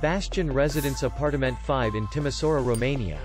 Bastion Rezidence Apartament 5 in Timisoara, Romania.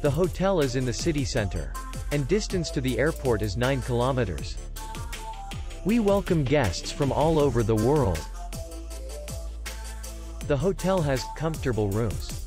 The hotel is in the city center, and distance to the airport is 9 kilometers. We welcome guests from all over the world. The hotel has comfortable rooms,